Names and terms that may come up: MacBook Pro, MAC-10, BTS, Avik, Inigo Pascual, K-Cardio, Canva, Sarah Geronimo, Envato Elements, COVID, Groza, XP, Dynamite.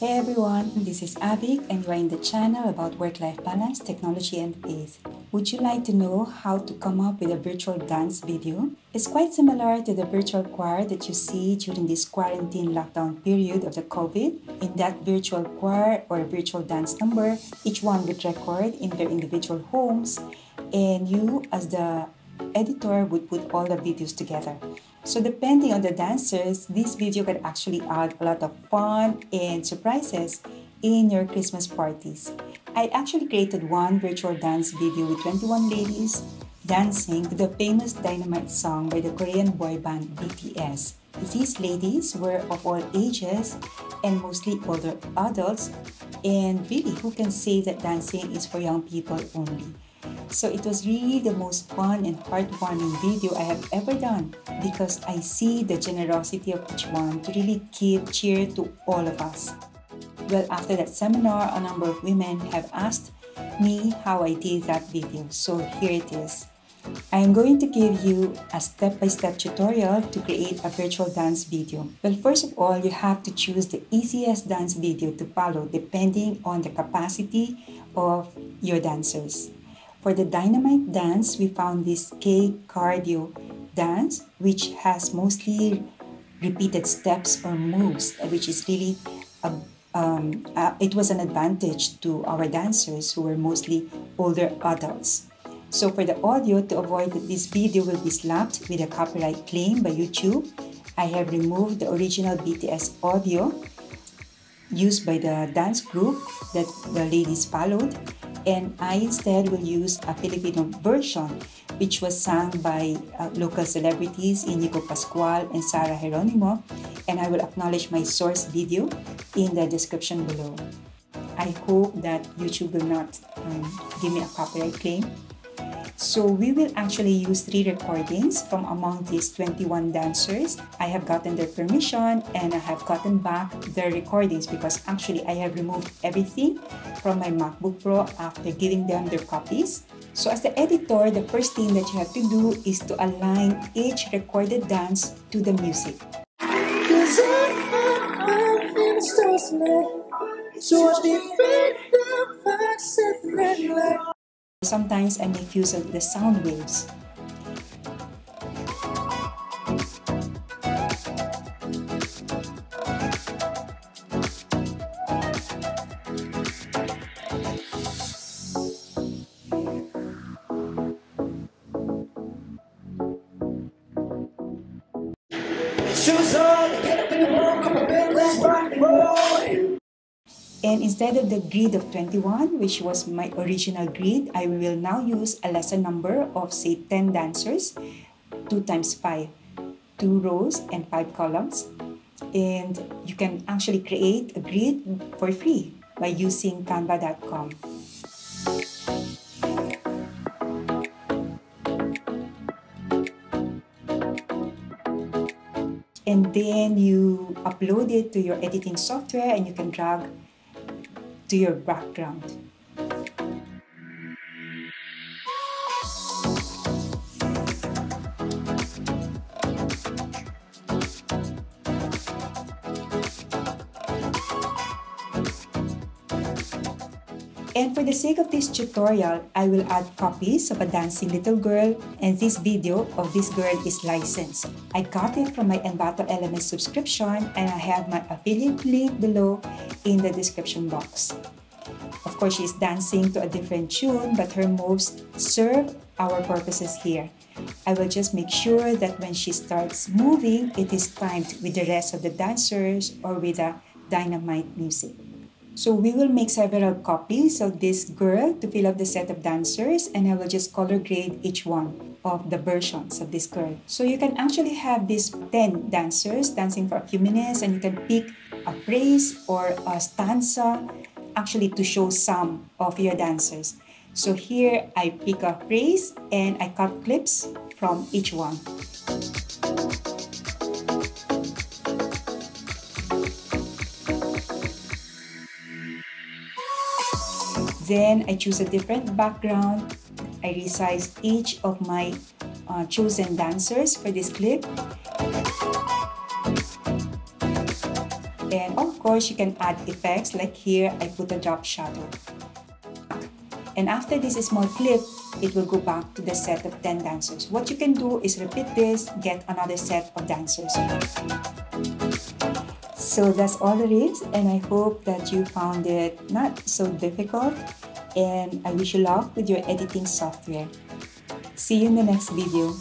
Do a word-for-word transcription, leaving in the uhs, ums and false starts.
Hey everyone, this is Avik and you are in the channel about work-life balance, technology and faith. Would you like to know how to come up with a virtual dance video? It's quite similar to the virtual choir that you see during this quarantine lockdown period of the COVID. In that virtual choir or virtual dance number, each one would record in their individual homes and you as the editor would put all the videos together. So depending on the dancers, this video can actually add a lot of fun and surprises in your Christmas parties. I actually created one virtual dance video with twenty-one ladies dancing to the famous Dynamite song by the Korean boy band B T S. These ladies were of all ages and mostly older adults, and really, who can say that dancing is for young people only? So it was really the most fun and heartwarming video I have ever done because I see the generosity of each one to really give cheer to all of us. Well, after that seminar, a number of women have asked me how I did that video. So here it is. I am going to give you a step-by-step tutorial to create a virtual dance video. Well, first of all, you have to choose the easiest dance video to follow depending on the capacity of your dancers. For the Dynamite dance, we found this K-Cardio dance, which has mostly repeated steps or moves, which is really, a, um, a, it was an advantage to our dancers who were mostly older adults. So for the audio, to avoid that this video will be slapped with a copyright claim by YouTube, I have removed the original B T S audio used by the dance group that the ladies followed. And I instead will use a Filipino version which was sung by uh, local celebrities Inigo Pascual and Sarah Geronimo, and I will acknowledge my source video in the description below. I hope that YouTube will not um, give me a copyright claim. So we will actually use three recordings from among these twenty-one dancers. I have gotten their permission and I have gotten back their recordings because actually I have removed everything from my MacBook Pro after giving them their copies. So as the editor, the first thing that you have to do is to align each recorded dance to the music. Sometimes I make use of the sound waves. And instead of the grid of twenty-one, which was my original grid, I will now use a lesser number of, say, ten dancers, two times five, two rows and five columns. And you can actually create a grid for free by using Canva dot com. And then you upload it to your editing software and you can drag to your background. And for the sake of this tutorial, I will add copies of a dancing little girl, and this video of this girl is licensed. I got it from my Envato Elements subscription, and I have my affiliate link below in the description box. Of course, she's dancing to a different tune, but her moves serve our purposes here. I will just make sure that when she starts moving, it is timed with the rest of the dancers or with the Dynamite music. So we will make several copies of this girl to fill up the set of dancers, and I will just color grade each one of the versions of this girl. So you can actually have these ten dancers dancing for a few minutes, and you can pick a phrase or a stanza actually to show some of your dancers. So here I pick a phrase and I cut clips from each one. Then I choose a different background. I resize each of my uh, chosen dancers for this clip. then of course you can add effects, like here I put a drop shadow. And after this small clip, it will go back to the set of ten dancers. What you can do is repeat this, get another set of dancers. So that's all there is, and I hope that you found it not so difficult, and I wish you luck with your editing software. See you in the next video.